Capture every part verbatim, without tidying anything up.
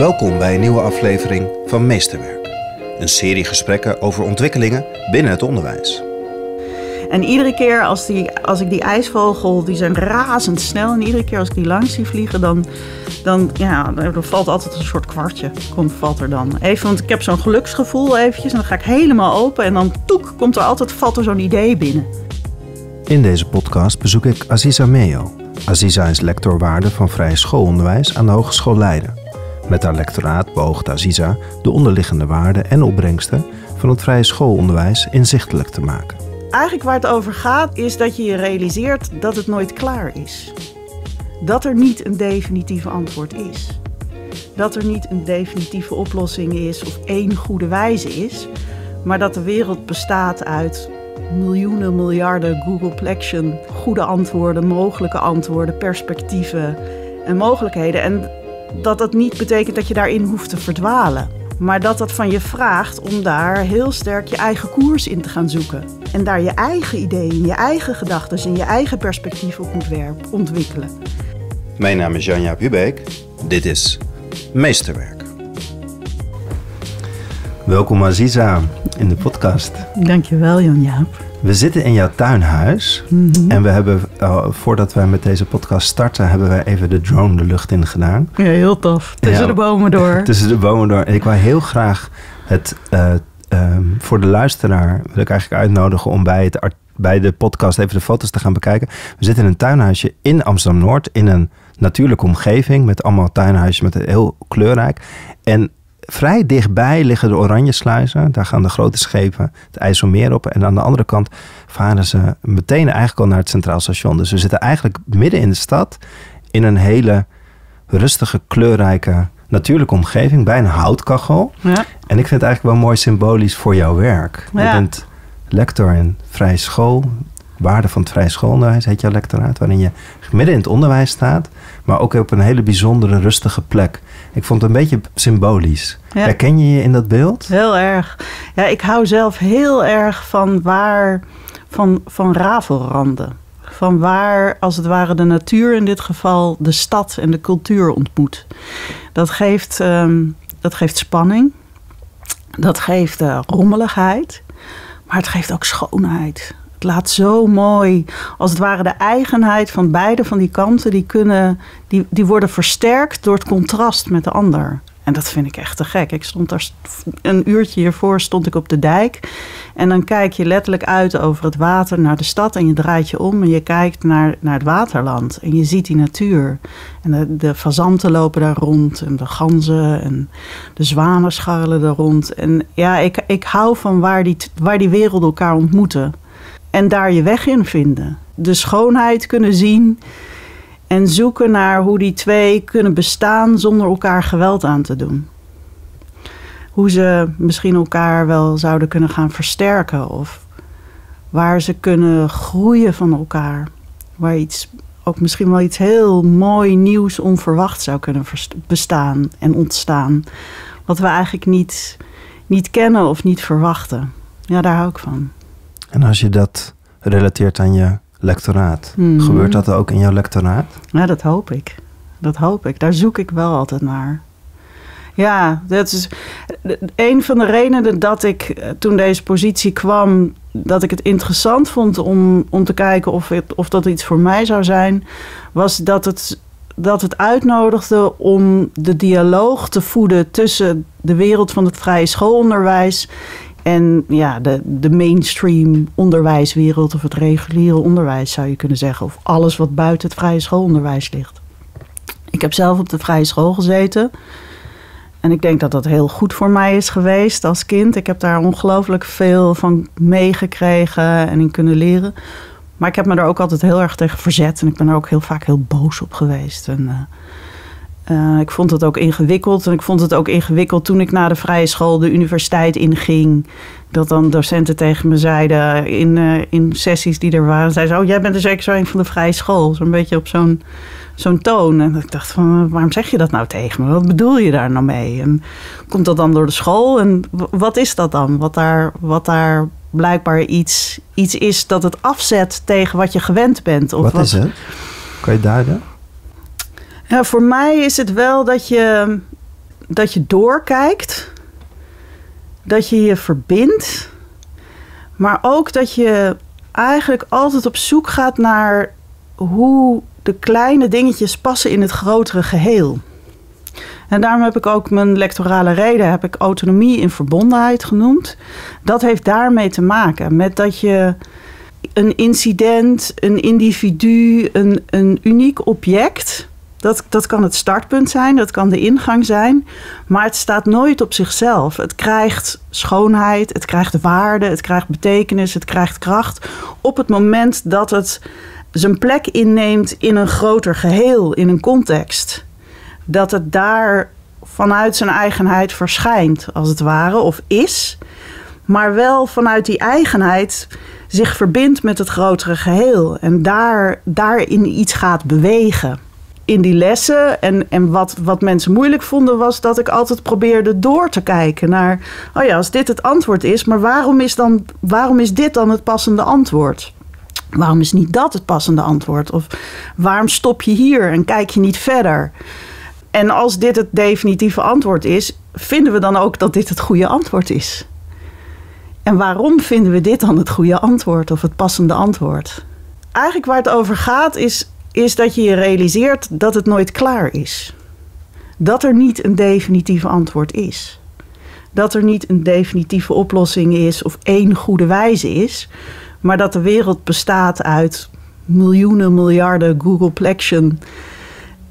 Welkom bij een nieuwe aflevering van Meesterwerk. Een serie gesprekken over ontwikkelingen binnen het onderwijs. En iedere keer als, die, als ik die ijsvogel, die zijn razendsnel... en iedere keer als ik die langs zie vliegen, dan, dan ja, er valt altijd een soort kwartje. Komt, valt er dan. Even, want ik heb zo'n geluksgevoel eventjes en dan ga ik helemaal open... en dan toek, komt er altijd, valt er zo'n idee binnen. In deze podcast bezoek ik Aziza Mayo. Aziza is lector waarde van Vrije Schoolonderwijs aan de Hogeschool Leiden. Met haar lectoraat beoogt Aziza de onderliggende waarden en opbrengsten... van het vrije schoolonderwijs inzichtelijk te maken. Eigenlijk waar het over gaat is dat je je realiseert dat het nooit klaar is. Dat er niet een definitief antwoord is. Dat er niet een definitieve oplossing is of één goede wijze is... maar dat de wereld bestaat uit... miljoenen, miljarden, Googleplaction, goede antwoorden, mogelijke antwoorden, perspectieven en mogelijkheden. En dat dat niet betekent dat je daarin hoeft te verdwalen. Maar dat dat van je vraagt om daar heel sterk je eigen koers in te gaan zoeken. En daar je eigen ideeën, je eigen gedachten en je eigen perspectief op moet ontwikkelen. Mijn naam is Jan-Jaap Hubeek. Dit is Meesterwerk. Welkom Aziza in de podcast. Dankjewel Jan-Jaap. We zitten in jouw tuinhuis mm-hmm. en we hebben, uh, voordat wij met deze podcast starten, hebben wij even de drone de lucht in gedaan. Ja, heel tof. Tussen ja, de bomen door. Tussen de bomen door. En ik wil heel graag het, uh, uh, voor de luisteraar wil ik eigenlijk uitnodigen om bij, het, bij de podcast even de foto's te gaan bekijken. We zitten in een tuinhuisje in Amsterdam-Noord, in een natuurlijke omgeving met allemaal tuinhuisjes, met heel kleurrijk. En vrij dichtbij liggen de Oranjesluizen. Daar gaan de grote schepen het IJsselmeer op. En aan de andere kant varen ze meteen eigenlijk al naar het Centraal Station. Dus we zitten eigenlijk midden in de stad. In een hele rustige, kleurrijke, natuurlijke omgeving. Bij een houtkachel. Ja. En ik vind het eigenlijk wel mooi symbolisch voor jouw werk. Ja. Je bent lector in Vrije School. Waarde van het Vrije Schoolonderwijs heet jouw lectoraat. Waarin je midden in het onderwijs staat. Maar ook op een hele bijzondere, rustige plek. Ik vond het een beetje symbolisch. Ja. Herken je je in dat beeld? Heel erg. Ja, ik hou zelf heel erg van waar, van, van rafelranden. Van waar, als het ware, de natuur in dit geval de stad en de cultuur ontmoet. Dat geeft, um, dat geeft spanning. Dat geeft uh, rommeligheid. Maar het geeft ook schoonheid. Het laat zo mooi, als het ware de eigenheid van beide van die kanten... die, kunnen, die, die worden versterkt door het contrast met de ander. En dat vind ik echt te gek. Ik stond daar een uurtje hiervoor stond ik op de dijk. En dan kijk je letterlijk uit over het water naar de stad... en je draait je om en je kijkt naar, naar het waterland. En je ziet die natuur. En de, de fazanten lopen daar rond en de ganzen en de zwanen scharrelen daar rond. En ja, ik, ik hou van waar die, waar die werelden elkaar ontmoeten... En daar je weg in vinden. De schoonheid kunnen zien. En zoeken naar hoe die twee kunnen bestaan zonder elkaar geweld aan te doen. Hoe ze misschien elkaar wel zouden kunnen gaan versterken. Of waar ze kunnen groeien van elkaar. Waar iets, ook misschien wel iets heel mooi nieuws onverwacht zou kunnen bestaan en ontstaan. Wat we eigenlijk niet, niet kennen of niet verwachten. Ja, daar hou ik van. En als je dat relateert aan je lectoraat, mm. gebeurt dat ook in jouw lectoraat? Ja, dat hoop ik. Dat hoop ik. Daar zoek ik wel altijd naar. Ja, dat is een van de redenen dat ik toen deze positie kwam... dat ik het interessant vond om, om te kijken of, het, of dat iets voor mij zou zijn... was dat het, dat het uitnodigde om de dialoog te voeden... tussen de wereld van het vrije schoolonderwijs... En ja, de, de mainstream onderwijswereld of het reguliere onderwijs zou je kunnen zeggen. Of alles wat buiten het vrije schoolonderwijs ligt. Ik heb zelf op de vrije school gezeten. En ik denk dat dat heel goed voor mij is geweest als kind. Ik heb daar ongelooflijk veel van meegekregen en in kunnen leren. Maar ik heb me daar ook altijd heel erg tegen verzet. En ik ben er ook heel vaak heel boos op geweest. En... Uh, Uh, ik vond het ook ingewikkeld. En ik vond het ook ingewikkeld toen ik na de vrije school de universiteit inging. Dat dan docenten tegen me zeiden in, uh, in sessies die er waren. Zeiden ze, oh jij bent dus zeker zo een van de vrije school. Zo'n beetje op zo'n, zo'n toon. En ik dacht, van, waarom zeg je dat nou tegen me? Wat bedoel je daar nou mee? En komt dat dan door de school? En wat is dat dan? Wat daar, wat daar blijkbaar iets, iets is dat het afzet tegen wat je gewend bent. Of wat, wat is het? Kan je duiden? Ja, voor mij is het wel dat je, dat je doorkijkt, dat je je verbindt, maar ook dat je eigenlijk altijd op zoek gaat naar hoe de kleine dingetjes passen in het grotere geheel. En daarom heb ik ook mijn lectorale reden, heb ik autonomie in verbondenheid genoemd. Dat heeft daarmee te maken, met dat je een incident, een individu, een, een uniek object, dat, dat kan het startpunt zijn, dat kan de ingang zijn, maar het staat nooit op zichzelf. Het krijgt schoonheid, het krijgt waarde, het krijgt betekenis, het krijgt kracht op het moment dat het zijn plek inneemt in een groter geheel, in een context. Dat het daar vanuit zijn eigenheid verschijnt, als het ware, of is. Maar wel vanuit die eigenheid zich verbindt met het grotere geheel. En daar, daarin iets gaat bewegen. In die lessen, en, en wat, wat mensen moeilijk vonden, was dat ik altijd probeerde door te kijken naar, oh ja, als dit het antwoord is, maar waarom is, dan, waarom is dit dan het passende antwoord? Waarom is niet dat het passende antwoord? Of waarom stop je hier en kijk je niet verder? En als dit het definitieve antwoord is, vinden we dan ook dat dit het goede antwoord is? En waarom vinden we dit dan het goede antwoord of het passende antwoord? Eigenlijk waar het over gaat is, is dat je je realiseert dat het nooit klaar is. Dat er niet een definitief antwoord is. Dat er niet een definitieve oplossing is of één goede wijze is. Maar dat de wereld bestaat uit miljoenen, miljarden Googleplaction.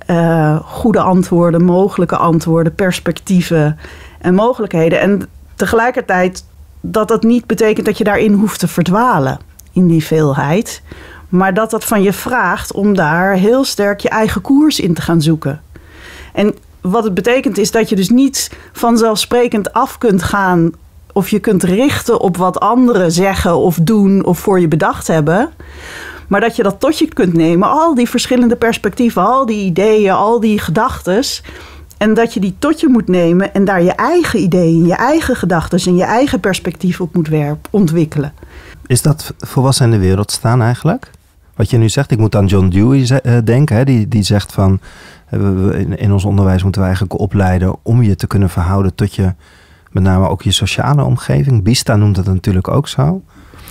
Uh, goede antwoorden, mogelijke antwoorden, perspectieven en mogelijkheden. En tegelijkertijd dat dat niet betekent dat je daarin hoeft te verdwalen in die veelheid. Maar dat dat van je vraagt om daar heel sterk je eigen koers in te gaan zoeken. En wat het betekent is dat je dus niet vanzelfsprekend af kunt gaan of je kunt richten op wat anderen zeggen of doen of voor je bedacht hebben. Maar dat je dat tot je kunt nemen, al die verschillende perspectieven, al die ideeën, al die gedachtes. En dat je die tot je moet nemen en daar je eigen ideeën, je eigen gedachtes en je eigen perspectief op moet werpen, ontwikkelen. Is dat volwassen in de wereld staan eigenlijk? Wat je nu zegt, ik moet aan John Dewey denken, hè? Die, die zegt van, in ons onderwijs moeten we eigenlijk opleiden om je te kunnen verhouden tot je, met name ook je sociale omgeving. Biesta noemt dat natuurlijk ook zo.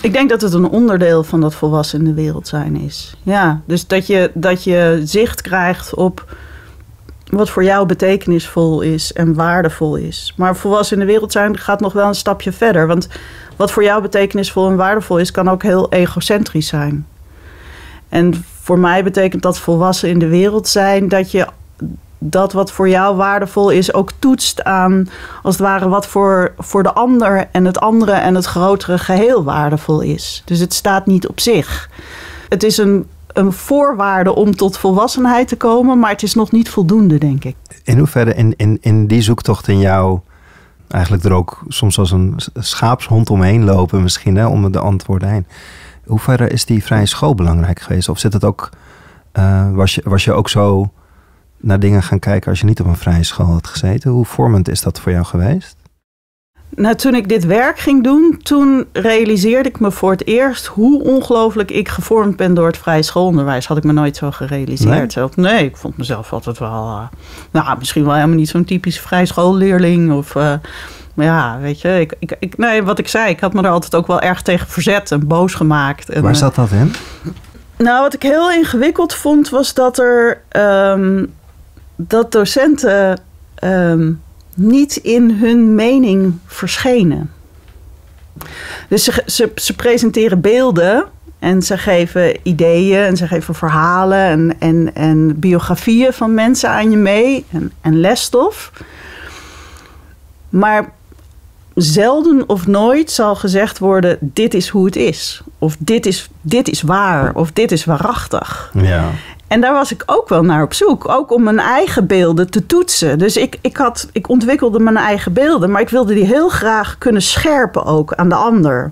Ik denk dat het een onderdeel van dat volwassen in de wereld zijn is. Ja, dus dat je, dat je zicht krijgt op wat voor jou betekenisvol is en waardevol is. Maar volwassen in de wereld zijn gaat nog wel een stapje verder. Want wat voor jou betekenisvol en waardevol is, kan ook heel egocentrisch zijn. En voor mij betekent dat volwassen in de wereld zijn dat je dat wat voor jou waardevol is ook toetst aan, als het ware, wat voor, voor de ander en het andere en het grotere geheel waardevol is. Dus het staat niet op zich. Het is een, een voorwaarde om tot volwassenheid te komen, maar het is nog niet voldoende, denk ik. In hoeverre in, in, in die zoektocht in jou eigenlijk er ook soms als een schaapshond omheen lopen misschien, hè, om de antwoorden heen. In hoeverre is die vrije school belangrijk geweest? Of zit het ook, uh, was je, was je ook zo naar dingen gaan kijken als je niet op een vrije school had gezeten? Hoe vormend is dat voor jou geweest? Nou, toen ik dit werk ging doen, toen realiseerde ik me voor het eerst hoe ongelooflijk ik gevormd ben door het vrije schoolonderwijs. Had ik me nooit zo gerealiseerd. Nee, nee, ik vond mezelf altijd wel, Uh, nou, misschien wel helemaal niet zo'n typisch vrije schoolleerling. Of, uh, maar ja, weet je, ik, ik, ik, nee, wat ik zei, ik had me er altijd ook wel erg tegen verzet en boos gemaakt. En, Waar zat dat in? Nou, wat ik heel ingewikkeld vond, was dat er Um, dat docenten um, niet in hun mening verschenen. Dus ze, ze, ze presenteren beelden en ze geven ideeën en ze geven verhalen en, en, en biografieën van mensen aan je mee en, en lesstof. Maar zelden of nooit zal gezegd worden, dit is hoe het is. Of dit is, dit is waar, of dit is waarachtig. Ja. En daar was ik ook wel naar op zoek. Ook om mijn eigen beelden te toetsen. Dus ik, ik, had, ik ontwikkelde mijn eigen beelden. Maar ik wilde die heel graag kunnen scherpen ook aan de ander.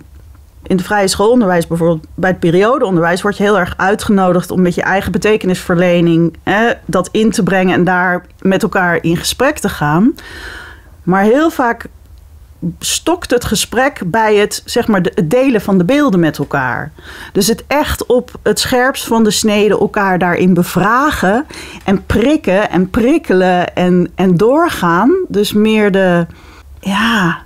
In het vrije schoolonderwijs bijvoorbeeld, bij het periodeonderwijs, word je heel erg uitgenodigd om met je eigen betekenisverlening, hè, dat in te brengen en daar met elkaar in gesprek te gaan. Maar heel vaak stokt het gesprek bij het, zeg maar, het delen van de beelden met elkaar. Dus het echt op het scherpst van de snede elkaar daarin bevragen en prikken en prikkelen en, en doorgaan. Dus meer de, ja,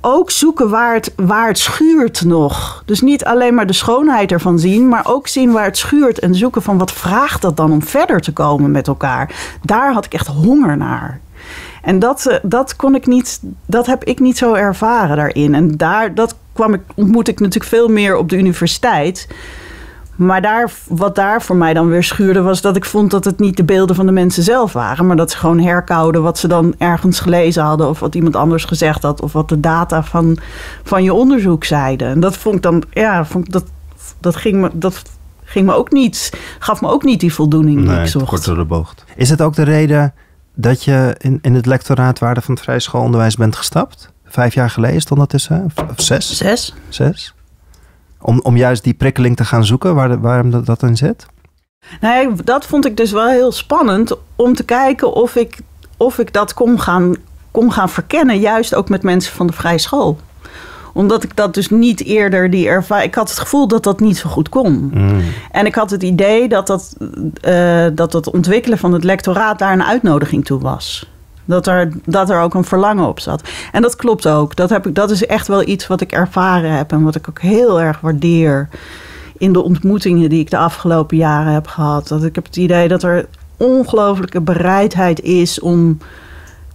ook zoeken waar het, waar het schuurt nog. Dus niet alleen maar de schoonheid ervan zien, maar ook zien waar het schuurt en zoeken van wat vraagt dat dan om verder te komen met elkaar. Daar had ik echt honger naar. En dat, dat kon ik niet, dat heb ik niet zo ervaren daarin. En daar, dat kwam ik, ontmoet ik natuurlijk veel meer op de universiteit. Maar daar, wat daar voor mij dan weer schuurde, was dat ik vond dat het niet de beelden van de mensen zelf waren. Maar dat ze gewoon herkauwden wat ze dan ergens gelezen hadden. Of wat iemand anders gezegd had. Of wat de data van, van je onderzoek zeiden. En dat vond ik dan, ja, vond ik dat, dat ging me. Dat, ging me ook niet, gaf me ook niet die voldoening nee, die ik zocht. Kort door de bocht. Is dat ook de reden dat je in, in het lectoraat waarde van het vrije schoolonderwijs bent gestapt? Vijf jaar geleden is het ondertussen? Of, of zes? Zes. Zes. Om, om juist die prikkeling te gaan zoeken, waar de, waarom dat, dat in zit? Nee, dat vond ik dus wel heel spannend. Om te kijken of ik, of ik dat kon gaan, kon gaan verkennen. Juist ook met mensen van de vrije school. Omdat ik dat dus niet eerder die ervaring... Ik had het gevoel dat dat niet zo goed kon. Mm. En ik had het idee dat dat, uh, dat het ontwikkelen van het lectoraat... daar een uitnodiging toe was. Dat er, dat er ook een verlangen op zat. En dat klopt ook. Dat, heb ik, dat is echt wel iets wat ik ervaren heb... en wat ik ook heel erg waardeer... in de ontmoetingen die ik de afgelopen jaren heb gehad. Dat ik heb het idee dat er ongelooflijke bereidheid is... om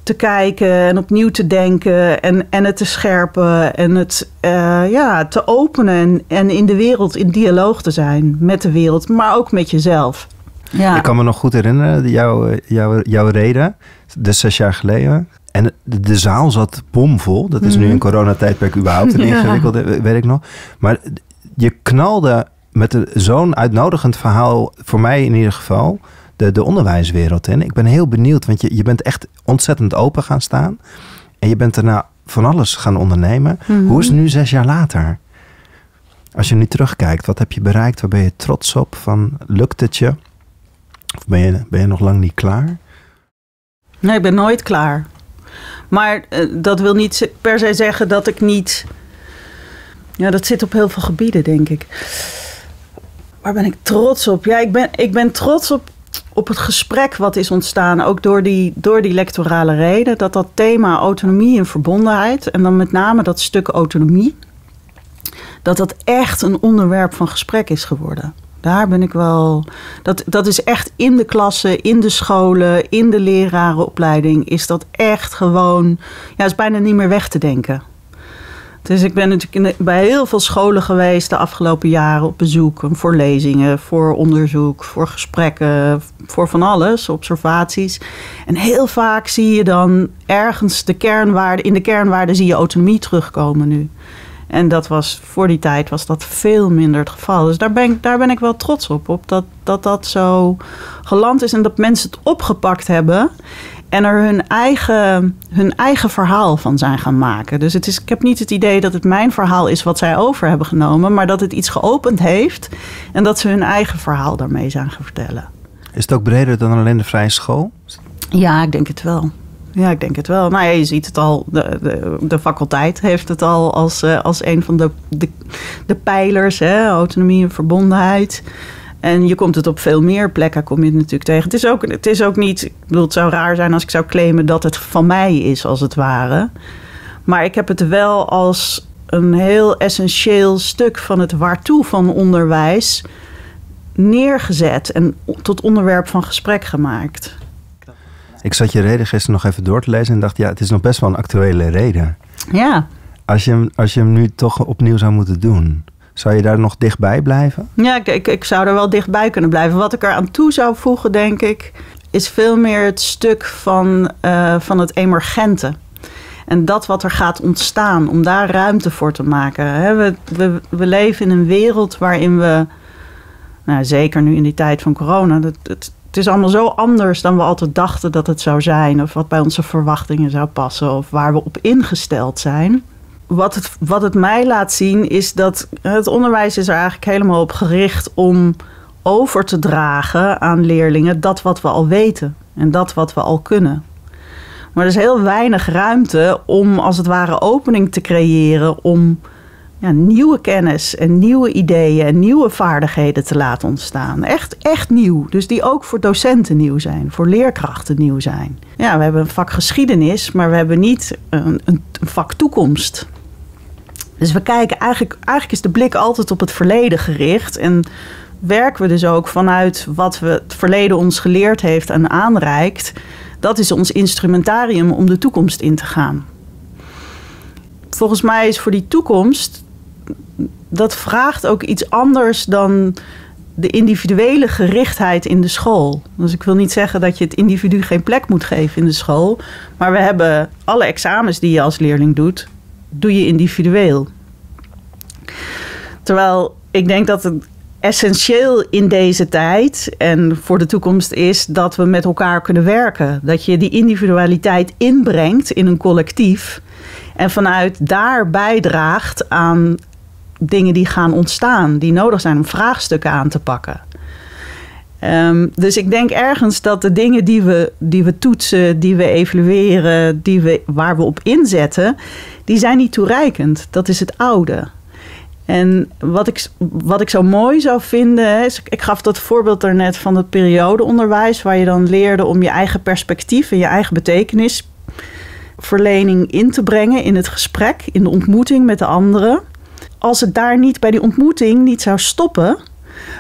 te kijken en opnieuw te denken en, en het te scherpen en het uh, ja, te openen en, en in de wereld in dialoog te zijn met de wereld, maar ook met jezelf. Ja. Ik kan me nog goed herinneren, jouw, jouw, jouw reden, dus zes jaar geleden. En de, de zaal zat bomvol. Dat is mm. nu in coronatijdperk überhaupt een ingewikkeld, ja. weet ik nog. Maar je knalde met zo'n uitnodigend verhaal, voor mij in ieder geval... De, de onderwijswereld in. Ik ben heel benieuwd, want je, je bent echt ontzettend open gaan staan. En je bent daarna van alles gaan ondernemen. Mm-hmm. Hoe is het nu zes jaar later? Als je nu terugkijkt, wat heb je bereikt? Waar ben je trots op? Van, lukt het je? Of ben je, ben je nog lang niet klaar? Nee, ik ben nooit klaar. Maar uh, dat wil niet per se zeggen dat ik niet... Ja, dat zit op heel veel gebieden, denk ik. Waar ben ik trots op? Ja, ik ben, ik ben trots op... op het gesprek wat is ontstaan, ook door die, door die lectorale reden... dat dat thema autonomie en verbondenheid... en dan met name dat stuk autonomie... dat dat echt een onderwerp van gesprek is geworden. Daar ben ik wel... Dat, dat is echt in de klassen, in de scholen... in de lerarenopleiding is dat echt gewoon... ja, is bijna niet meer weg te denken. Dus ik ben natuurlijk in de, bij heel veel scholen geweest de afgelopen jaren op bezoek. Voor lezingen, voor onderzoek, voor gesprekken, voor van alles, observaties. En heel vaak zie je dan ergens de kernwaarden, in de kernwaarden zie je autonomie terugkomen nu. En dat was, voor die tijd was dat veel minder het geval. Dus daar ben ik, daar ben ik wel trots op, op dat, dat dat zo geland is en dat mensen het opgepakt hebben... en er hun eigen, hun eigen verhaal van zijn gaan maken. Dus het is, ik heb niet het idee dat het mijn verhaal is wat zij over hebben genomen... maar dat het iets geopend heeft en dat ze hun eigen verhaal daarmee zijn gaan vertellen. Is het ook breder dan alleen de vrije school? Ja, ik denk het wel. Ja, ik denk het wel. Nou ja, je ziet het al, de, de, de faculteit heeft het al als, als een van de, de, de pijlers... hè, autonomie en verbondenheid... En je komt het op veel meer plekken, kom je het natuurlijk tegen. Het is ook, het is ook niet, ik bedoel, het zou raar zijn als ik zou claimen dat het van mij is, als het ware. Maar ik heb het wel als een heel essentieel stuk van het waartoe van onderwijs neergezet en tot onderwerp van gesprek gemaakt. Ik zat je reden gisteren nog even door te lezen en dacht, ja, het is nog best wel een actuele reden. Ja. Als je hem, als je hem nu toch opnieuw zou moeten doen... Zou je daar nog dichtbij blijven? Ja, ik, ik, ik zou er wel dichtbij kunnen blijven. Wat ik er aan toe zou voegen, denk ik... is veel meer het stuk van, uh, van het emergente. En dat wat er gaat ontstaan, om daar ruimte voor te maken. He, we, we, we leven in een wereld waarin we... Nou, zeker nu in die tijd van corona... Dat, het, het is allemaal zo anders dan we altijd dachten dat het zou zijn... of wat bij onze verwachtingen zou passen... of waar we op ingesteld zijn... Wat het, wat het mij laat zien is dat het onderwijs is er eigenlijk helemaal op gericht... om over te dragen aan leerlingen dat wat we al weten en dat wat we al kunnen. Maar er is heel weinig ruimte om als het ware opening te creëren om ja, nieuwe kennis en nieuwe ideeën en nieuwe vaardigheden te laten ontstaan. Echt, echt nieuw. Dus die ook voor docenten nieuw zijn, voor leerkrachten nieuw zijn. Ja, we hebben een vak geschiedenis, maar we hebben niet een, een vak toekomst. Dus we kijken, eigenlijk, eigenlijk is de blik altijd op het verleden gericht. En werken we dus ook vanuit wat we het verleden ons geleerd heeft en aanreikt. Dat is ons instrumentarium om de toekomst in te gaan. Volgens mij is voor die toekomst, dat vraagt ook iets anders dan de individuele gerichtheid in de school. Dus ik wil niet zeggen dat je het individu geen plek moet geven in de school. Maar we hebben alle examens die je als leerling doet, doe je individueel. Terwijl ik denk dat het essentieel in deze tijd en voor de toekomst is dat we met elkaar kunnen werken. Dat je die individualiteit inbrengt in een collectief en vanuit daar bijdraagt aan dingen die gaan ontstaan, die nodig zijn om vraagstukken aan te pakken. Um, dus ik denk ergens dat de dingen die we, die we toetsen, die we evalueren, die we, waar we op inzetten, die zijn niet toereikend. Dat is het oude. En wat ik, wat ik zo mooi zou vinden, is, ik gaf dat voorbeeld daarnet van het periodeonderwijs, waar je dan leerde om je eigen perspectief en je eigen betekenisverlening in te brengen in het gesprek, in de ontmoeting met de anderen. Als het daar niet bij die ontmoeting niet zou stoppen,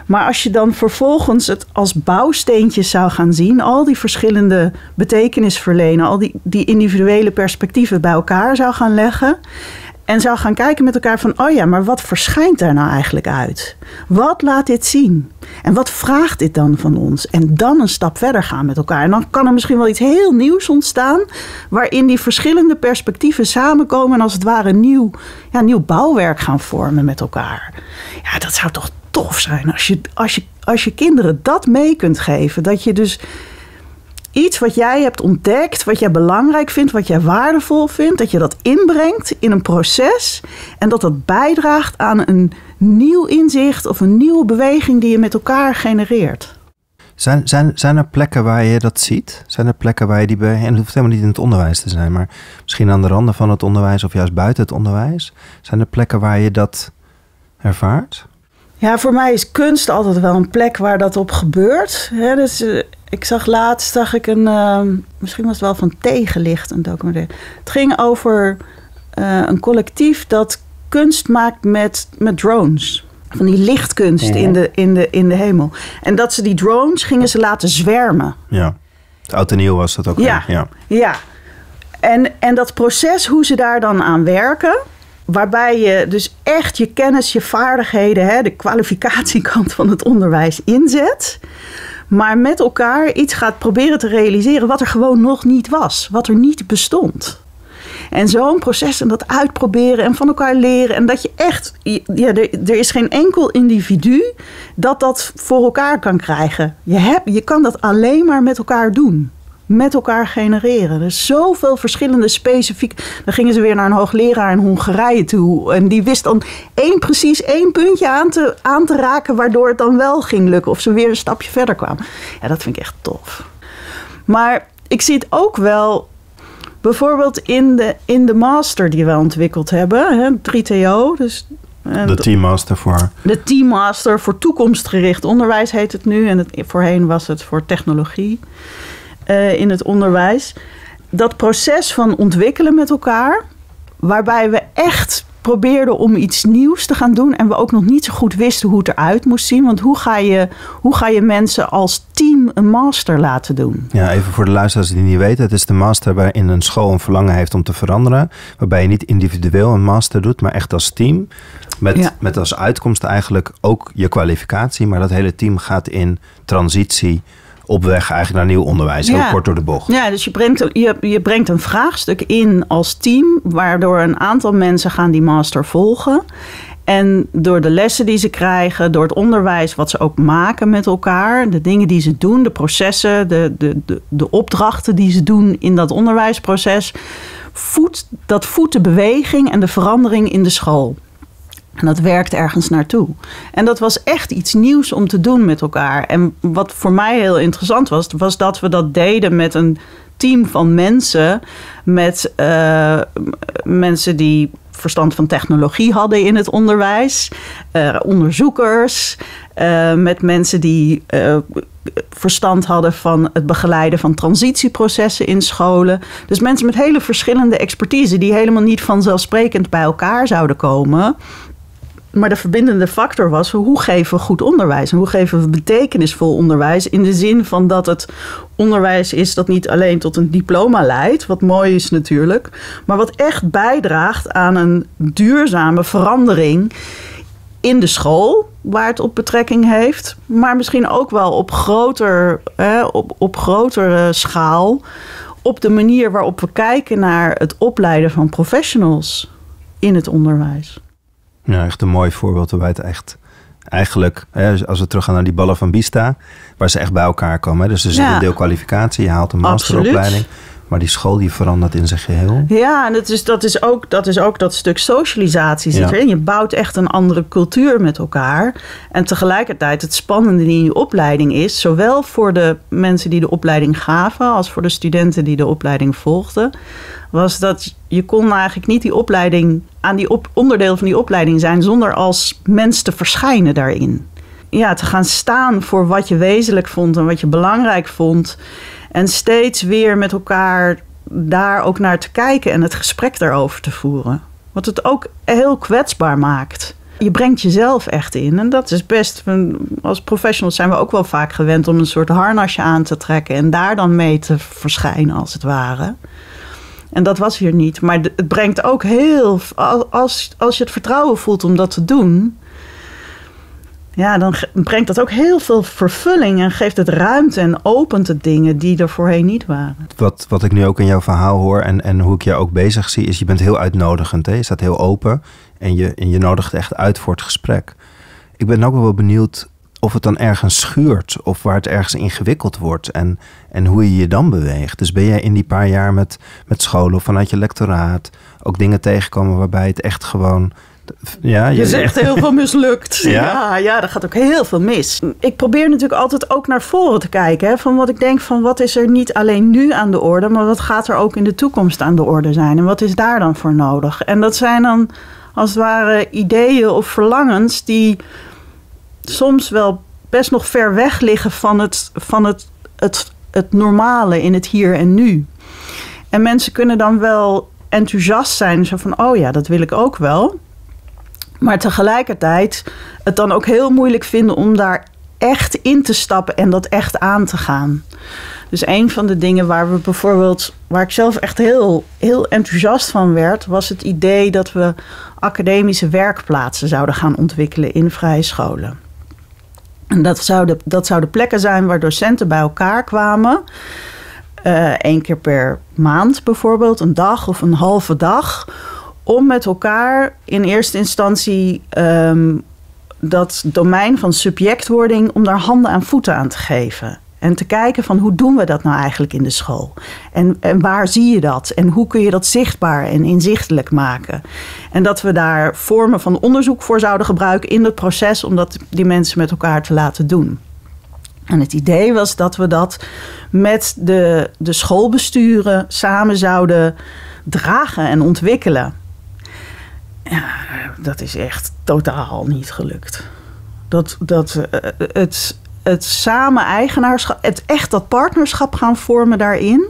maar als je dan vervolgens het als bouwsteentjes zou gaan zien, al die verschillende betekenisverlenen, al die, die individuele perspectieven bij elkaar zou gaan leggen. En zou gaan kijken met elkaar van, oh ja, maar wat verschijnt daar nou eigenlijk uit? Wat laat dit zien? En wat vraagt dit dan van ons? En dan een stap verder gaan met elkaar. En dan kan er misschien wel iets heel nieuws ontstaan, waarin die verschillende perspectieven samenkomen en als het ware nieuw, ja, nieuw bouwwerk gaan vormen met elkaar. Ja, dat zou toch tof zijn als je, als je, als je kinderen dat mee kunt geven. Dat je dus iets wat jij hebt ontdekt, wat jij belangrijk vindt, wat jij waardevol vindt, dat je dat inbrengt in een proces en dat dat bijdraagt aan een nieuw inzicht of een nieuwe beweging die je met elkaar genereert. Zijn, zijn, zijn er plekken waar je dat ziet? Zijn er plekken waar je die... En het hoeft helemaal niet in het onderwijs te zijn, maar misschien aan de randen van het onderwijs of juist buiten het onderwijs. Zijn er plekken waar je dat ervaart? Ja, voor mij is kunst altijd wel een plek waar dat op gebeurt. He, dus, uh, ik zag laatst, zag ik een, uh, misschien was het wel van Tegenlicht, een documentaire. Het ging over uh, een collectief dat kunst maakt met, met drones. Van die lichtkunst ja. in, de, in, de, in de hemel. En dat ze die drones gingen ze laten zwermen. Ja, het oud en nieuw was dat ook. Ja, ja. ja. En, en dat proces, hoe ze daar dan aan werken, waarbij je dus echt je kennis, je vaardigheden, hè, de kwalificatiekant van het onderwijs inzet, maar met elkaar iets gaat proberen te realiseren wat er gewoon nog niet was, wat er niet bestond. En zo'n proces en dat uitproberen en van elkaar leren en dat je echt, ja, er, er is geen enkel individu dat dat voor elkaar kan krijgen. Je, heb, je kan dat alleen maar met elkaar doen. Met elkaar genereren. Er is zoveel verschillende specifiek. Dan gingen ze weer naar een hoogleraar in Hongarije toe. En die wist dan één, precies één puntje aan te, aan te raken, waardoor het dan wel ging lukken. Of ze weer een stapje verder kwamen. Ja, dat vind ik echt tof. Maar ik zie het ook wel bijvoorbeeld in de, in de master die we ontwikkeld hebben. Hè, drie T O. Dus, eh, de teammaster voor... De teammaster voor toekomstgericht onderwijs heet het nu. En het, voorheen was het voor technologie. Uh, in het onderwijs. Dat proces van ontwikkelen met elkaar, waarbij we echt probeerden om iets nieuws te gaan doen en we ook nog niet zo goed wisten hoe het eruit moest zien. Want hoe ga je, hoe ga je mensen als team een master laten doen? Ja, even voor de luisteraars die niet weten. Het is de master waarin een school een verlangen heeft om te veranderen. Waarbij je niet individueel een master doet, maar echt als team. Met, ja. met als uitkomst eigenlijk ook je kwalificatie. Maar dat hele team gaat in transitie op weg eigenlijk naar nieuw onderwijs, heel ja. kort door de bocht. Ja, dus je brengt, je, je brengt een vraagstuk in als team, waardoor een aantal mensen gaan die master volgen. En door de lessen die ze krijgen, door het onderwijs wat ze ook maken met elkaar, de dingen die ze doen, de processen, de, de, de, de opdrachten die ze doen in dat onderwijsproces, voedt, dat voedt de beweging en de verandering in de school. En dat werkt ergens naartoe. En dat was echt iets nieuws om te doen met elkaar. En wat voor mij heel interessant was, was dat we dat deden met een team van mensen met uh, mensen die verstand van technologie hadden in het onderwijs. Uh, onderzoekers, uh, met mensen die uh, verstand hadden van het begeleiden van transitieprocessen in scholen. Dus mensen met hele verschillende expertise die helemaal niet vanzelfsprekend bij elkaar zouden komen. Maar de verbindende factor was, hoe geven we goed onderwijs? En hoe geven we betekenisvol onderwijs? In de zin van dat het onderwijs is dat niet alleen tot een diploma leidt, wat mooi is natuurlijk, maar wat echt bijdraagt aan een duurzame verandering in de school, waar het op betrekking heeft, maar misschien ook wel op groter, hè, op, op grotere schaal, op de manier waarop we kijken naar het opleiden van professionals in het onderwijs. Ja, echt een mooi voorbeeld waarbij het echt eigenlijk, hè, als we teruggaan naar die ballen van Biesta, waar ze echt bij elkaar komen. Hè? Dus er zit ja. een deel kwalificatie, je haalt een masteropleiding. Absoluut. Maar die school die verandert in zijn geheel. Ja, en dat is, dat is, ook, dat is ook dat stuk socialisatie zit ja. erin. Je bouwt echt een andere cultuur met elkaar. En tegelijkertijd het spannende die in je opleiding is, zowel voor de mensen die de opleiding gaven als voor de studenten die de opleiding volgden, was dat je kon eigenlijk niet die opleiding aan die op, onderdeel van die opleiding zijn zonder als mens te verschijnen daarin. Ja, te gaan staan voor wat je wezenlijk vond en wat je belangrijk vond. En steeds weer met elkaar daar ook naar te kijken en het gesprek daarover te voeren. Wat het ook heel kwetsbaar maakt. Je brengt jezelf echt in. En dat is best, als professionals zijn we ook wel vaak gewend om een soort harnasje aan te trekken en daar dan mee te verschijnen als het ware. En dat was hier niet. Maar het brengt ook heel, als, als je het vertrouwen voelt om dat te doen, ja, dan brengt dat ook heel veel vervulling en geeft het ruimte en opent het dingen die er voorheen niet waren. Wat, wat ik nu ook in jouw verhaal hoor en, en hoe ik jou ook bezig zie, is je bent heel uitnodigend. Hè? Je staat heel open en je, en je nodigt echt uit voor het gesprek. Ik ben ook wel benieuwd of het dan ergens schuurt of waar het ergens ingewikkeld wordt en, en hoe je je dan beweegt. Dus ben jij in die paar jaar met, met scholen of vanuit je lectoraat ook dingen tegenkomen waarbij het echt gewoon... Ja, je, je zegt heel veel mislukt. Ja? Ja, ja, daar gaat ook heel veel mis. Ik probeer natuurlijk altijd ook naar voren te kijken. Hè, van wat ik denk van wat is er niet alleen nu aan de orde, maar wat gaat er ook in de toekomst aan de orde zijn? En wat is daar dan voor nodig? En dat zijn dan als het ware ideeën of verlangens die soms wel best nog ver weg liggen van het, van het, het, het normale in het hier en nu. En mensen kunnen dan wel enthousiast zijn. Zo van, oh ja, dat wil ik ook wel. Maar tegelijkertijd het dan ook heel moeilijk vinden om daar echt in te stappen en dat echt aan te gaan. Dus een van de dingen waar we bijvoorbeeld, waar ik zelf echt heel, heel enthousiast van werd, was het idee dat we academische werkplaatsen zouden gaan ontwikkelen in vrije scholen. En dat zouden, dat zouden plekken zijn waar docenten bij elkaar kwamen. Eén uh, keer per maand bijvoorbeeld, een dag of een halve dag, om met elkaar in eerste instantie um, dat domein van subjectwording, om daar handen en voeten aan te geven. En te kijken van hoe doen we dat nou eigenlijk in de school? En, en waar zie je dat? En hoe kun je dat zichtbaar en inzichtelijk maken? En dat we daar vormen van onderzoek voor zouden gebruiken in het proces om dat die mensen met elkaar te laten doen. En het idee was dat we dat met de, de schoolbesturen samen zouden dragen en ontwikkelen. Ja, dat is echt totaal niet gelukt. Dat, dat uh, het, het samen eigenaarschap, het echt dat partnerschap gaan vormen daarin.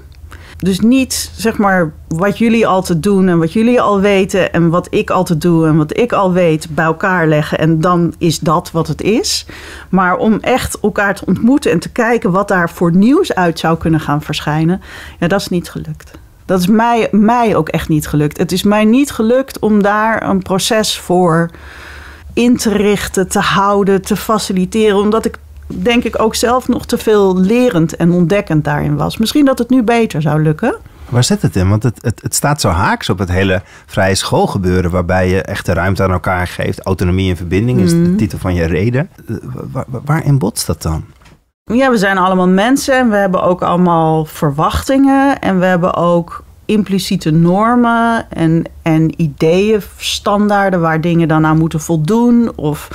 Dus niet zeg maar wat jullie altijd doen en wat jullie al weten en wat ik altijd doe en wat ik al weet bij elkaar leggen en dan is dat wat het is. Maar om echt elkaar te ontmoeten en te kijken wat daar voor nieuws uit zou kunnen gaan verschijnen, ja, dat is niet gelukt. Dat is mij, mij ook echt niet gelukt. Het is mij niet gelukt om daar een proces voor in te richten, te houden, te faciliteren. Omdat ik denk ik ook zelf nog te veel lerend en ontdekkend daarin was. Misschien dat het nu beter zou lukken. Waar zit het in? Want het, het, het staat zo haaks op het hele vrije schoolgebeuren, waarbij je echt de ruimte aan elkaar geeft. Autonomie en verbinding is mm. de titel van je reden. Waar, waarin botst dat dan? Ja, we zijn allemaal mensen en we hebben ook allemaal verwachtingen. En we hebben ook impliciete normen en, en ideeën, standaarden waar dingen dan aan moeten voldoen. Of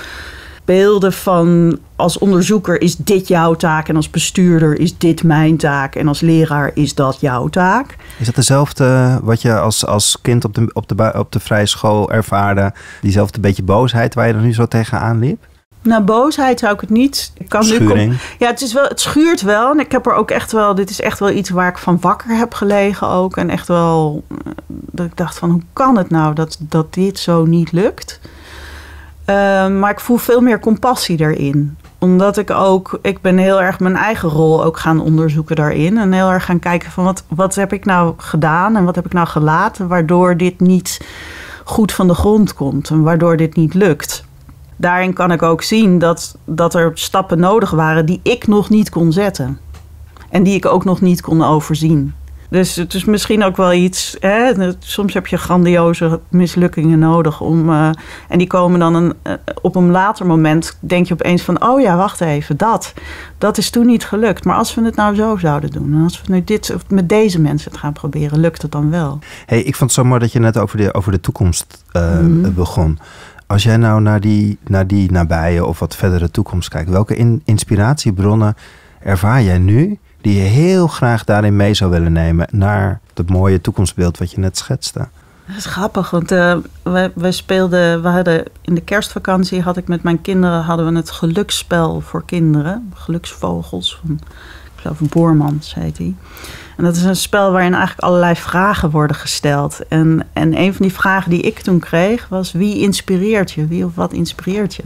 beelden van als onderzoeker is dit jouw taak en als bestuurder is dit mijn taak en als leraar is dat jouw taak. Is dat dezelfde wat je als, als kind op de, op, de, op de vrije school ervaarde, diezelfde beetje boosheid waar je er nu zo tegenaan liep? Nou, boosheid zou ik het niet. Ik kan Schuring. Nu, ja, het, is wel, het schuurt wel. En ik heb er ook echt wel. Dit is echt wel iets waar ik van wakker heb gelegen ook. En echt wel. Dat ik dacht van hoe kan het nou dat, dat dit zo niet lukt? Uh, maar ik voel veel meer compassie daarin. Omdat ik ook. Ik ben heel erg mijn eigen rol ook gaan onderzoeken daarin. En heel erg gaan kijken van wat, wat heb ik nou gedaan en wat heb ik nou gelaten. Waardoor dit niet goed van de grond komt. En waardoor dit niet lukt. Daarin kan ik ook zien dat, dat er stappen nodig waren die ik nog niet kon zetten. En die ik ook nog niet kon overzien. Dus het is misschien ook wel iets... Hè, soms heb je grandioze mislukkingen nodig. Om, uh, en die komen dan een, uh, op een later moment... denk je opeens van... oh ja, wacht even, dat. Dat is toen niet gelukt. Maar als we het nou zo zouden doen... en als we nu dit, met deze mensen het gaan proberen... lukt het dan wel. Hey, ik vond het zo mooi dat je net over de, over de toekomst uh, mm-hmm. begon... Als jij nou naar die, naar die nabije of wat verdere toekomst kijkt... welke in, inspiratiebronnen ervaar jij nu... die je heel graag daarin mee zou willen nemen... naar het mooie toekomstbeeld wat je net schetste? Dat is grappig, want uh, we, we speelden... We hadden, in de kerstvakantie had ik met mijn kinderen... hadden we het geluksspel voor kinderen. Geluksvogels van... Of Boormans heet hij. En dat is een spel waarin eigenlijk allerlei vragen worden gesteld. En, en een van die vragen die ik toen kreeg was... wie inspireert je? Wie of wat inspireert je?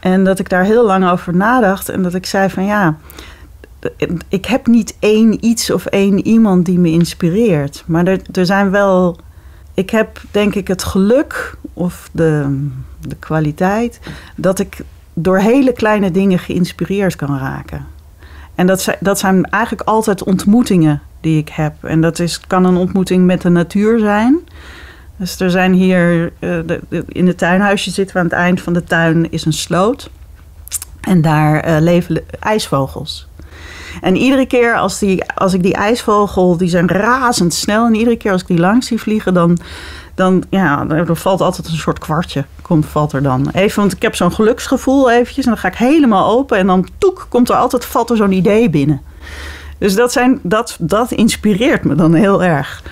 En dat ik daar heel lang over nadacht. En dat ik zei van ja... ik heb niet één iets of één iemand die me inspireert. Maar er, er zijn wel... Ik heb denk ik het geluk of de, de kwaliteit... dat ik door hele kleine dingen geïnspireerd kan raken. En dat zijn, dat zijn eigenlijk altijd ontmoetingen die ik heb. En dat is, kan een ontmoeting met de natuur zijn. Dus er zijn hier... Uh, de, de, in het tuinhuisje zitten we aan het eind van de tuin is een sloot. En daar uh, leven ijsvogels. En iedere keer als, die, als ik die ijsvogel... die zijn razendsnel. En iedere keer als ik die langs zie vliegen... dan, dan ja, er valt altijd een soort kwartje. Komt, valt er dan even, want ik heb zo'n geluksgevoel eventjes... en dan ga ik helemaal open en dan toek, komt er altijd, valt er zo'n idee binnen. Dus dat, zijn, dat, dat inspireert me dan heel erg.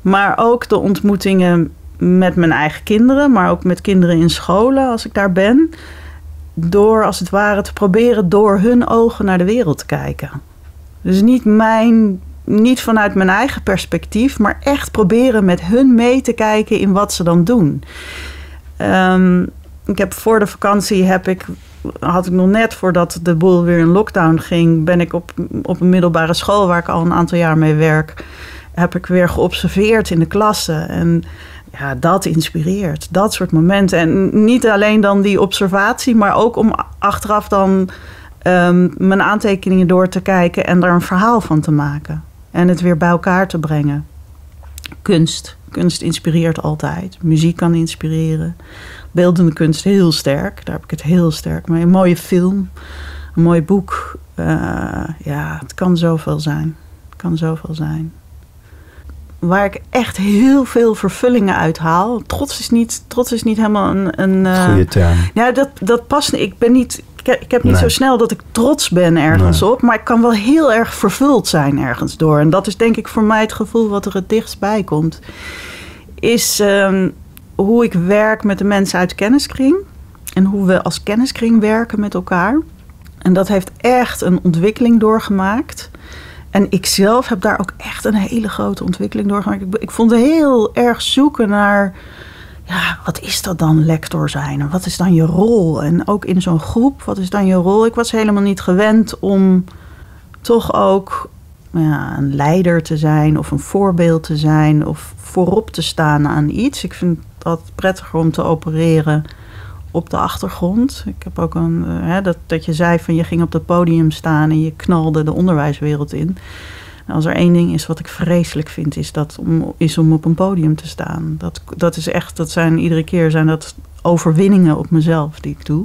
Maar ook de ontmoetingen met mijn eigen kinderen... maar ook met kinderen in scholen als ik daar ben... door als het ware te proberen door hun ogen naar de wereld te kijken. Dus niet, mijn, niet vanuit mijn eigen perspectief... maar echt proberen met hun mee te kijken in wat ze dan doen... Um, ik heb voor de vakantie heb ik, had ik nog net voordat de boel weer in lockdown ging... ben ik op, op een middelbare school waar ik al een aantal jaar mee werk... heb ik weer geobserveerd in de klassen. En ja, dat inspireert. Dat soort momenten. En niet alleen dan die observatie... maar ook om achteraf dan um, mijn aantekeningen door te kijken... en daar een verhaal van te maken. En het weer bij elkaar te brengen. Kunst. Kunst inspireert altijd. Muziek kan inspireren. Beeldende kunst heel sterk. Daar heb ik het heel sterk mee. Een mooie film. Een mooi boek. Uh, ja, het kan zoveel zijn. Het kan zoveel zijn. Waar ik echt heel veel vervullingen uit haal. Trots is niet, trots is niet helemaal een... een uh, goeie term. Nou, dat, dat past niet. Ik ben niet... Ik heb niet nee. zo snel dat ik trots ben ergens nee. op. Maar ik kan wel heel erg vervuld zijn ergens door. En dat is denk ik voor mij het gevoel wat er het dichtst bij komt. Is um, hoe ik werk met de mensen uit de kenniskring. En hoe we als kenniskring werken met elkaar. En dat heeft echt een ontwikkeling doorgemaakt. En ik zelf heb daar ook echt een hele grote ontwikkeling doorgemaakt. Ik, ik vond het heel erg zoeken naar... Ja, wat is dat dan lector zijn? En wat is dan je rol? En ook in zo'n groep, wat is dan je rol? Ik was helemaal niet gewend om toch ook ja, een leider te zijn... of een voorbeeld te zijn of voorop te staan aan iets. Ik vind dat prettiger om te opereren op de achtergrond. Ik heb ook een... Hè, dat, dat je zei van je ging op dat podium staan... en je knalde de onderwijswereld in... Als er één ding is wat ik vreselijk vind, is, dat om, is om op een podium te staan. Dat, dat is echt, dat zijn iedere keer zijn dat overwinningen op mezelf die ik doe.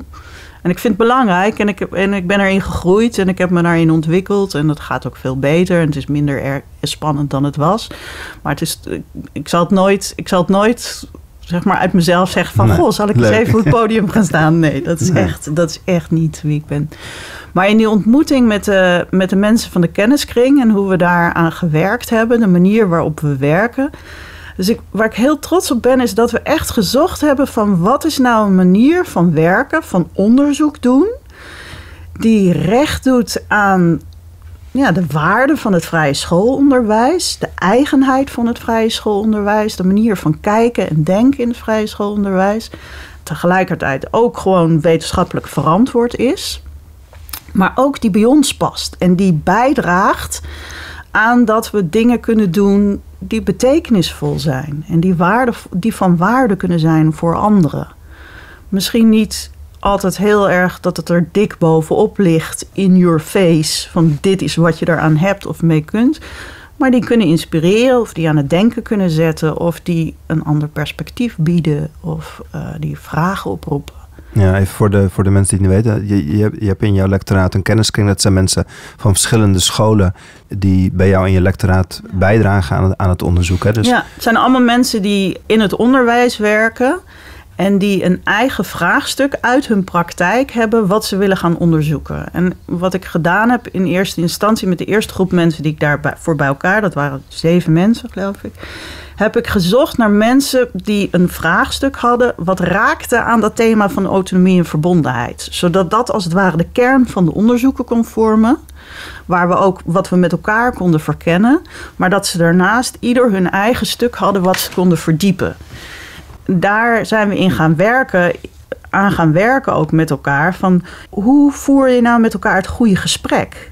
En ik vind het belangrijk en ik, heb, en ik ben erin gegroeid en ik heb me daarin ontwikkeld. En dat gaat ook veel beter en het is minder er, spannend dan het was. Maar het is, ik, ik zal het nooit, ik zal het nooit zeg maar uit mezelf zeg van... Nee, goh, zal ik leuk. eens even op het podium gaan staan? Nee, dat is, nee. Echt, dat is echt niet wie ik ben. Maar in die ontmoeting met de, met de mensen van de kenniskring... en hoe we daaraan gewerkt hebben, de manier waarop we werken... Dus ik, waar ik heel trots op ben, is dat we echt gezocht hebben van... wat is nou een manier van werken, van onderzoek doen... die recht doet aan ja, de waarde van het vrije schoolonderwijs... de eigenheid van het vrije schoolonderwijs... de manier van kijken en denken in het vrije schoolonderwijs... tegelijkertijd ook gewoon wetenschappelijk verantwoord is... maar ook die bij ons past en die bijdraagt... aan dat we dingen kunnen doen die betekenisvol zijn... en die, waarde, die van waarde kunnen zijn voor anderen. Misschien niet altijd heel erg dat het er dik bovenop ligt... in your face, van dit is wat je eraan hebt of mee kunt... maar die kunnen inspireren of die aan het denken kunnen zetten... of die een ander perspectief bieden of uh, die vragen oproepen. Ja, even voor de, voor de mensen die het niet weten. Je, je, je hebt in jouw lectoraat een kenniskring. Dat zijn mensen van verschillende scholen die bij jou in je lectoraat bijdragen aan het, aan het onderzoek. Hè? Dus... Ja, het zijn allemaal mensen die in het onderwijs werken en die een eigen vraagstuk uit hun praktijk hebben wat ze willen gaan onderzoeken. En wat ik gedaan heb in eerste instantie met de eerste groep mensen die ik daarvoor bij elkaar, dat waren zeven mensen geloof ik, heb ik gezocht naar mensen die een vraagstuk hadden... wat raakte aan dat thema van autonomie en verbondenheid. Zodat dat als het ware de kern van de onderzoeken kon vormen... waar we ook wat we met elkaar konden verkennen... maar dat ze daarnaast ieder hun eigen stuk hadden wat ze konden verdiepen. Daar zijn we in gaan werken, aan gaan werken ook met elkaar... van hoe voer je nou met elkaar het goede gesprek...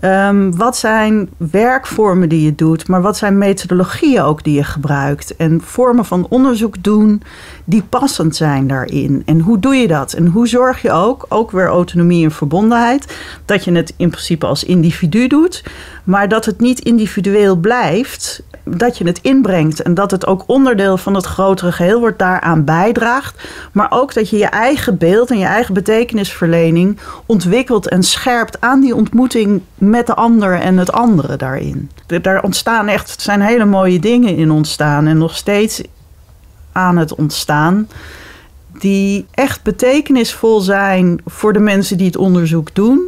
Um, wat zijn werkvormen die je doet, maar wat zijn methodologieën ook die je gebruikt? En vormen van onderzoek doen die passend zijn daarin. En hoe doe je dat? En hoe zorg je ook, ook weer autonomie en verbondenheid... dat je het in principe als individu doet, maar dat het niet individueel blijft... dat je het inbrengt en dat het ook onderdeel van het grotere geheel wordt, daaraan bijdraagt. Maar ook dat je je eigen beeld en je eigen betekenisverlening ontwikkelt en scherpt aan die ontmoeting met de ander en het andere daarin. Daar ontstaan echt, zijn hele mooie dingen in ontstaan en nog steeds aan het ontstaan. Die echt betekenisvol zijn voor de mensen die het onderzoek doen.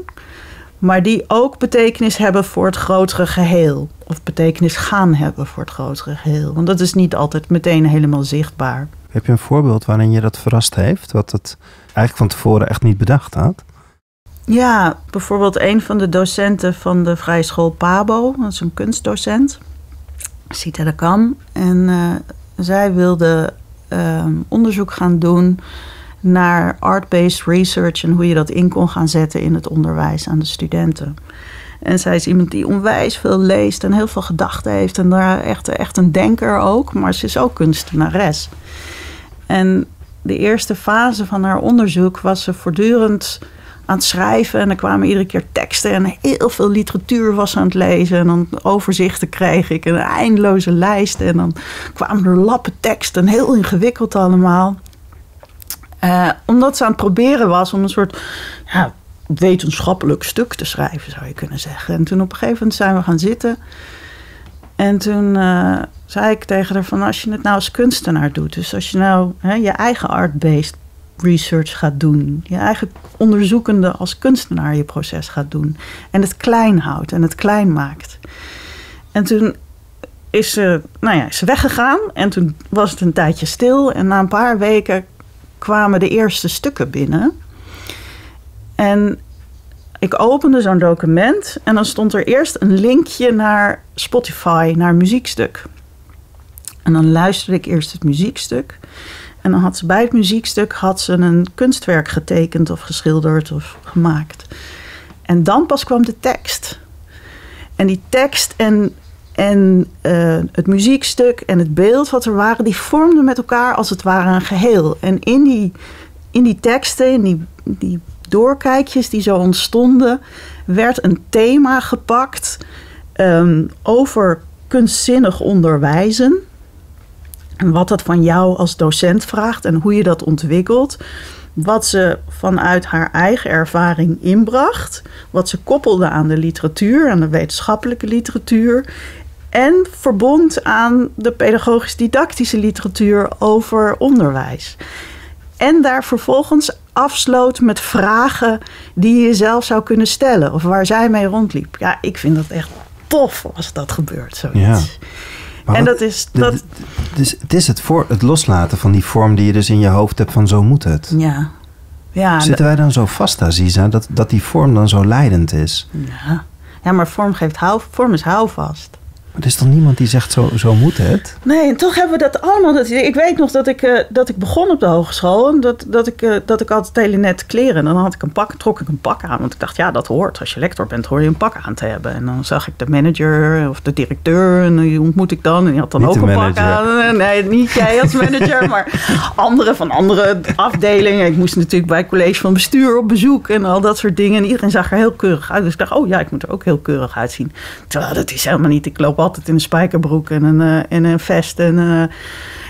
Maar die ook betekenis hebben voor het grotere geheel. Of betekenis gaan hebben voor het grotere geheel. Want dat is niet altijd meteen helemaal zichtbaar. Heb je een voorbeeld waarin je dat verrast heeft? Wat het eigenlijk van tevoren echt niet bedacht had? Ja, bijvoorbeeld een van de docenten van de Vrije School Pabo. Dat is een kunstdocent. Sita de Kam. En uh, zij wilde uh, onderzoek gaan doen... naar art-based research en hoe je dat in kon gaan zetten in het onderwijs aan de studenten. En zij is iemand die onwijs veel leest en heel veel gedachten heeft... en daar echt, echt een denker ook, maar ze is ook kunstenares. En de eerste fase van haar onderzoek was ze voortdurend aan het schrijven... en er kwamen iedere keer teksten en heel veel literatuur was ze aan het lezen... en dan overzichten kreeg ik en een eindeloze lijst... en dan kwamen er lappen teksten, heel ingewikkeld allemaal... Uh, omdat ze aan het proberen was om een soort ja, wetenschappelijk stuk te schrijven, zou je kunnen zeggen. En toen op een gegeven moment zijn we gaan zitten. En toen uh, zei ik tegen haar van, als je het nou als kunstenaar doet. Dus als je nou hè, je eigen art-based research gaat doen. Je eigen onderzoekende als kunstenaar je proces gaat doen. En het klein houdt en het klein maakt. En toen... is ze, nou ja, is ze weggegaan en toen was het een tijdje stil. En na een paar weken... kwamen de eerste stukken binnen. En ik opende zo'n document... en dan stond er eerst een linkje naar Spotify, naar een muziekstuk. En dan luisterde ik eerst het muziekstuk. En dan had ze bij het muziekstuk had ze een kunstwerk getekend... of geschilderd of gemaakt. En dan pas kwam de tekst. En die tekst en... En uh, het muziekstuk en het beeld wat er waren... die vormden met elkaar als het ware een geheel. En in die, in die teksten, in die, die doorkijkjes die zo ontstonden... werd een thema gepakt um, over kunstzinnig onderwijzen. En wat dat van jou als docent vraagt en hoe je dat ontwikkelt... wat ze vanuit haar eigen ervaring inbracht... wat ze koppelde aan de literatuur, aan de wetenschappelijke literatuur... en verbond aan de pedagogisch-didactische literatuur over onderwijs. En daar vervolgens afsloot met vragen die je jezelf zou kunnen stellen. Of waar zij mee rondliep. Ja, ik vind dat echt tof als dat gebeurt, zoiets. Ja. Maar en wat, dat is... Dat... Dus het is het, voor, het loslaten van die vorm die je dus in je hoofd hebt van zo moet het. Ja. Ja, zitten wij dan zo vast, Aziza, dat, dat die vorm dan zo leidend is? Ja, ja maar vorm, geeft hou, vorm is houvast. Maar er is toch niemand die zegt, zo, zo moet het? Nee, en toch hebben we dat allemaal. Dat, ik weet nog dat ik, uh, dat ik begon op de hogeschool. En dat, dat, ik, uh, dat ik altijd hele net kleren. En dan had ik een pak, trok ik een pak aan. Want ik dacht, ja, dat hoort. Als je lector bent, hoor je een pak aan te hebben. En dan zag ik de manager of de directeur. En die ontmoet ik dan. En die had dan niet ook een manager. Pak aan. Nee, niet jij als manager. Maar anderen van andere afdelingen. Ik moest natuurlijk bij het college van bestuur op bezoek. En al dat soort dingen. En iedereen zag er heel keurig uit. Dus ik dacht, oh ja, ik moet er ook heel keurig uitzien. Terwijl dat is helemaal niet. Ik loop altijd in een spijkerbroek en een, uh, en een vest. En, uh,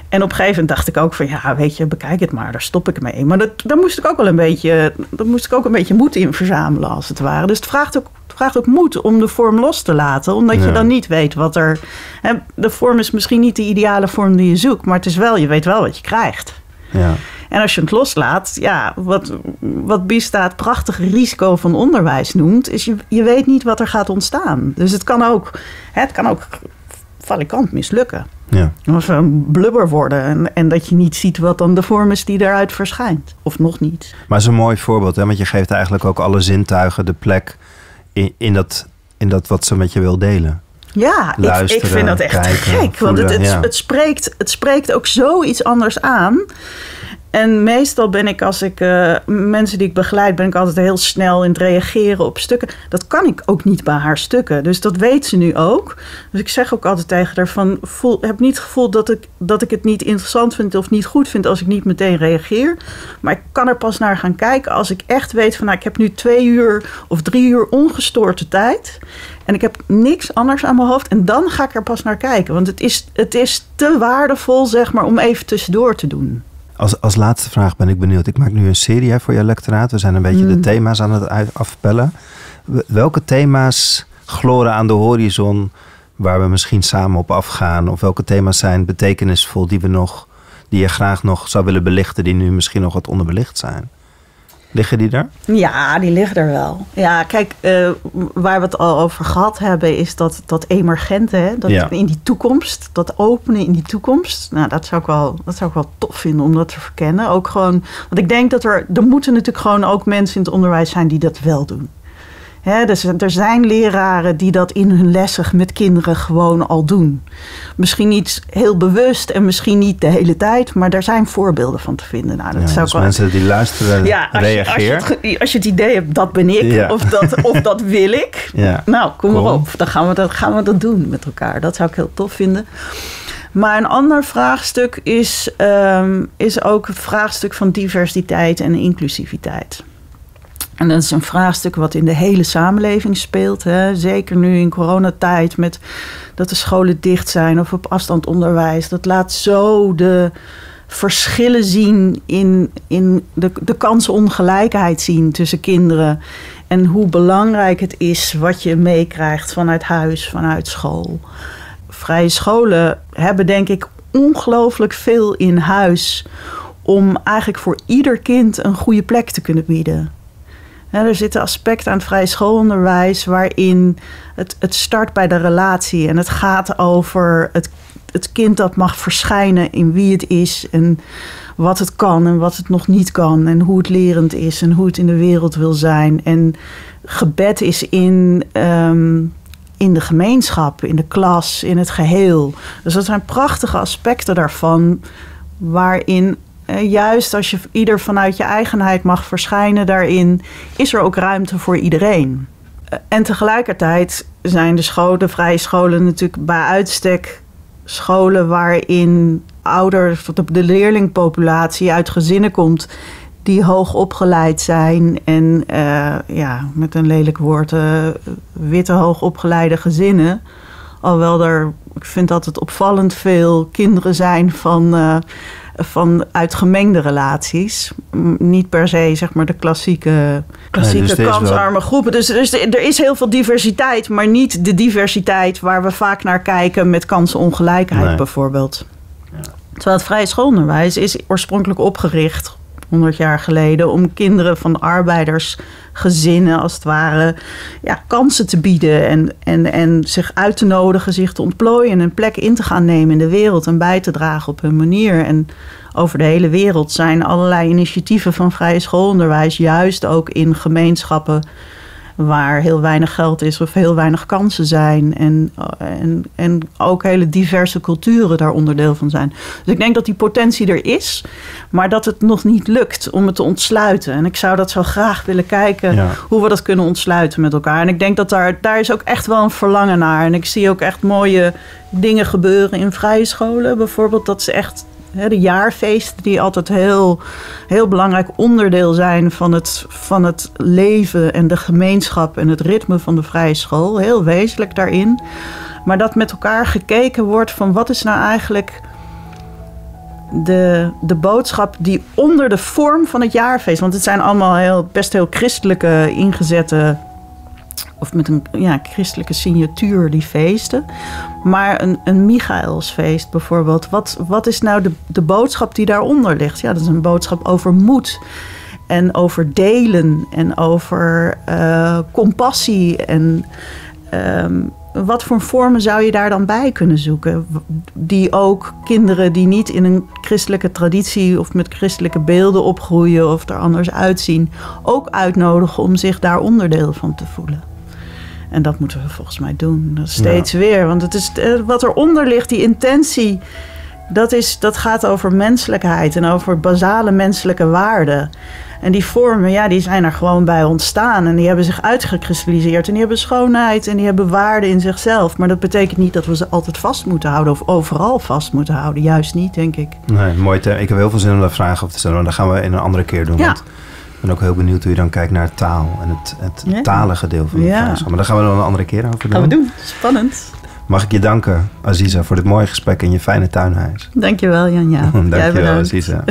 en op een gegeven moment dacht ik ook van... ja, weet je, bekijk het maar, daar stop ik mee. Maar dat, daar moest ik ook wel een beetje... daar moest ik ook een beetje moed in verzamelen, als het ware. Dus het vraagt ook, het vraagt ook moed om de vorm los te laten. Omdat ja. je dan niet weet wat er... Hè, de vorm is misschien niet de ideale vorm die je zoekt... maar het is wel, je weet wel wat je krijgt. Ja. En als je het loslaat... ja, wat, wat Biesta het prachtige risico van onderwijs noemt... is je, je weet niet wat er gaat ontstaan. Dus het kan ook... Hè, het kan ook valikant mislukken. Ja. Of een blubber worden. En, en dat je niet ziet wat dan de vorm is die daaruit verschijnt. Of nog niet. Maar het is een mooi voorbeeld. Hè? Want je geeft eigenlijk ook alle zintuigen de plek... in, in, dat, in dat wat ze met je wil delen. Ja, ik, ik vind dat echt kijken, gek. Voelen, want het, het, ja. het, spreekt, het spreekt ook zoiets anders aan... En meestal ben ik, als ik uh, mensen die ik begeleid... ben ik altijd heel snel in het reageren op stukken. Dat kan ik ook niet bij haar stukken. Dus dat weet ze nu ook. Dus ik zeg ook altijd tegen haar van... Voel, heb niet het gevoel dat ik, dat ik het niet interessant vind... of niet goed vind als ik niet meteen reageer. Maar ik kan er pas naar gaan kijken... als ik echt weet van... Nou, ik heb nu twee uur of drie uur ongestoorde tijd... en ik heb niks anders aan mijn hoofd. En dan ga ik er pas naar kijken. Want het is, het is te waardevol, zeg maar, om even tussendoor te doen. Als, als laatste vraag ben ik benieuwd. Ik maak nu een serie hè, voor jouw lectoraat. We zijn een beetje mm. de thema's aan het afpellen. Welke thema's gloren aan de horizon waar we misschien samen op afgaan? Of welke thema's zijn betekenisvol die, we nog, die je graag nog zou willen belichten... die nu misschien nog wat onderbelicht zijn? Liggen die daar? Ja, die liggen er wel. Ja, kijk, uh, waar we het al over gehad hebben... is dat, dat emergente, hè? Dat ja. in die toekomst. Dat openen in die toekomst. Nou, dat zou, ik wel, dat zou ik wel tof vinden om dat te verkennen. Ook gewoon, want ik denk dat er... er moeten natuurlijk gewoon ook mensen in het onderwijs zijn... die dat wel doen. Hè? Dus er zijn leraren die dat in hun lessen... met kinderen gewoon al doen. Misschien niet heel bewust... en misschien niet de hele tijd... maar daar zijn voorbeelden van te vinden. Nou, dat ja, zou dus wel... mensen die luisteren... Ja, reageer. Als, als, als je het idee hebt, dat ben ik, ja. of, dat, of dat wil ik. Ja. Nou, kom cool. maar op. Dan gaan, we dat, gaan we dat doen met elkaar. Dat zou ik heel tof vinden. Maar een ander vraagstuk is, um, is ook het vraagstuk van diversiteit en inclusiviteit. En dat is een vraagstuk wat in de hele samenleving speelt. Hè? Zeker nu in coronatijd, met dat de scholen dicht zijn of op afstand onderwijs. Dat laat zo de... verschillen zien in, in de, de kansongelijkheid zien tussen kinderen. En hoe belangrijk het is wat je meekrijgt vanuit huis, vanuit school. Vrije scholen hebben denk ik ongelooflijk veel in huis... om eigenlijk voor ieder kind een goede plek te kunnen bieden. Ja, er zitten aspecten aan het vrije schoolonderwijs... waarin het, het start bij de relatie en het gaat over... het Het kind dat mag verschijnen in wie het is en wat het kan en wat het nog niet kan. En hoe het lerend is en hoe het in de wereld wil zijn. En gebed is in, um, in de gemeenschap, in de klas, in het geheel. Dus dat zijn prachtige aspecten daarvan waarin... Uh, juist als je ieder vanuit je eigenheid mag verschijnen daarin... is er ook ruimte voor iedereen. Uh, en tegelijkertijd zijn de, school, de vrije scholen natuurlijk bij uitstek... scholen waarin ouders, de leerlingpopulatie uit gezinnen komt... die hoog opgeleid zijn en uh, ja, met een lelijk woord... Uh, witte hoogopgeleide gezinnen... Alhoewel er, ik vind dat het opvallend veel kinderen zijn van, uh, van uit gemengde relaties. Niet per se zeg maar de klassieke, klassieke nee, dus kansarme groepen. Dus, dus er is heel veel diversiteit, maar niet de diversiteit waar we vaak naar kijken met kansenongelijkheid nee. bijvoorbeeld. Ja. Terwijl het vrije schoolonderwijs is oorspronkelijk opgericht honderd jaar geleden om kinderen van arbeidersgezinnen als het ware ja, kansen te bieden en, en, en zich uit te nodigen, zich te ontplooien en een plek in te gaan nemen in de wereld en bij te dragen op hun manier. En over de hele wereld zijn allerlei initiatieven van vrije schoolonderwijs, juist ook in gemeenschappen waar heel weinig geld is of heel weinig kansen zijn. En, en, en ook hele diverse culturen daar onderdeel van zijn. Dus ik denk dat die potentie er is, maar dat het nog niet lukt om het te ontsluiten. En ik zou dat zo graag willen kijken, ja. hoe we dat kunnen ontsluiten met elkaar. En ik denk dat daar, daar is ook echt wel een verlangen naar. En ik zie ook echt mooie dingen gebeuren in vrije scholen. Bijvoorbeeld dat ze echt... de jaarfeesten die altijd heel, heel belangrijk onderdeel zijn van het, van het leven en de gemeenschap en het ritme van de vrije school. Heel wezenlijk daarin. Maar dat met elkaar gekeken wordt van wat is nou eigenlijk de, de boodschap die onder de vorm van het jaarfeest. Want het zijn allemaal heel, best heel christelijke ingezette of met een ja, christelijke signatuur, die feesten. Maar een, een Michaelsfeest bijvoorbeeld. Wat, wat is nou de, de boodschap die daaronder ligt? Ja, dat is een boodschap over moed. En over delen. En over uh, compassie. En um, wat voor vormen zou je daar dan bij kunnen zoeken? Die ook kinderen die niet in een christelijke traditie of met christelijke beelden opgroeien of er anders uitzien, ook uitnodigen om zich daar onderdeel van te voelen. En dat moeten we volgens mij doen. Dat steeds ja. weer. Want het is, wat eronder ligt, die intentie, dat, is, dat gaat over menselijkheid en over basale menselijke waarden. En die vormen, ja, die zijn er gewoon bij ontstaan. En die hebben zich uitgekristalliseerd. En die hebben schoonheid en die hebben waarde in zichzelf. Maar dat betekent niet dat we ze altijd vast moeten houden of overal vast moeten houden. Juist niet, denk ik. Nee, mooi. Te, ik heb heel veel zin om daar vragen over te stellen. Maar dat gaan we in een andere keer doen. Ja. Want ik ben ook heel benieuwd hoe je dan kijkt naar taal en het, het ja. talige deel van de ja. vraag. Maar daar gaan we dan een andere keer over doen. Gaan we doen. Spannend. Mag ik je danken, Aziza, voor dit mooie gesprek in je fijne tuinhuis. Dankjewel, Jan-Jaap. Dankjewel, Aziza.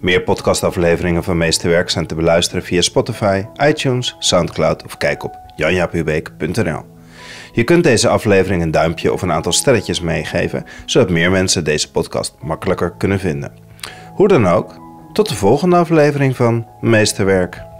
Meer podcastafleveringen van Meesterwerk zijn te beluisteren via Spotify, iTunes, Soundcloud of kijk op jan jaap hubeek punt n l. Je kunt deze aflevering een duimpje of een aantal sterretjes meegeven, zodat meer mensen deze podcast makkelijker kunnen vinden. Hoe dan ook, tot de volgende aflevering van Meesterwerk.